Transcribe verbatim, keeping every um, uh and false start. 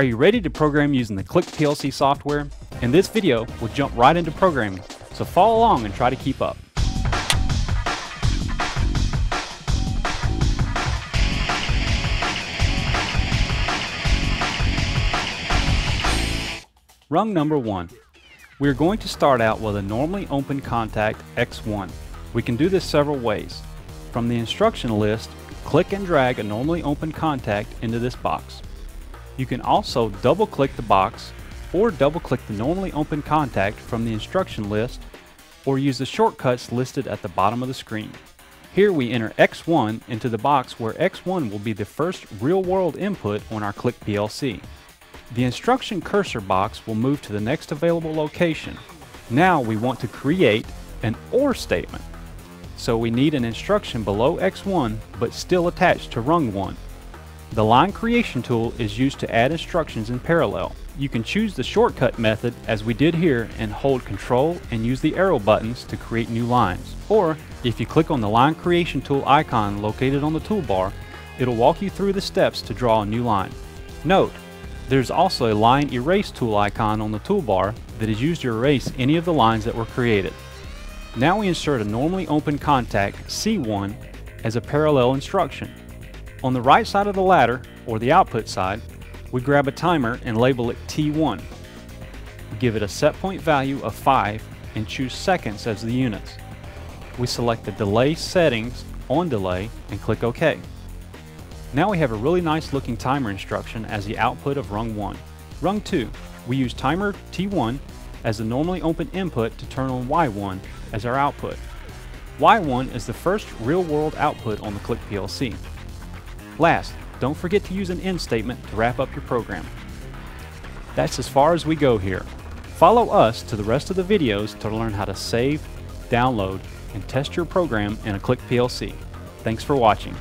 Are you ready to program using the Click P L C software? In this video, we'll jump right into programming, so follow along and try to keep up. Rung number one. We are going to start out with a normally open contact X one. We can do this several ways. From the instruction list, click and drag a normally open contact into this box. You can also double click the box or double click the normally open contact from the instruction list, or use the shortcuts listed at the bottom of the screen. Here we enter X one into the box, where X one will be the first real-world input on our Click P L C. The instruction cursor box will move to the next available location. Now we want to create an OR statement. So we need an instruction below X one but still attached to rung one. The line creation tool is used to add instructions in parallel. You can choose the shortcut method as we did here and hold Control and use the arrow buttons to create new lines. Or if you click on the line creation tool icon located on the toolbar, it'll walk you through the steps to draw a new line. Note, there's also a line erase tool icon on the toolbar that is used to erase any of the lines that were created. Now we insert a normally open contact, C one, as a parallel instruction. On the right side of the ladder, or the output side, we grab a timer and label it T one. Give it a set point value of five and choose seconds as the units. We select the delay settings on delay and click OK. Now we have a really nice looking timer instruction as the output of rung one. Rung two, we use timer T one as the normally open input to turn on Y one as our output. Y one is the first real world output on the Click P L C. Last, don't forget to use an end statement to wrap up your program. That's as far as we go here. Follow us to the rest of the videos to learn how to save, download, and test your program in a Click P L C. Thanks for watching.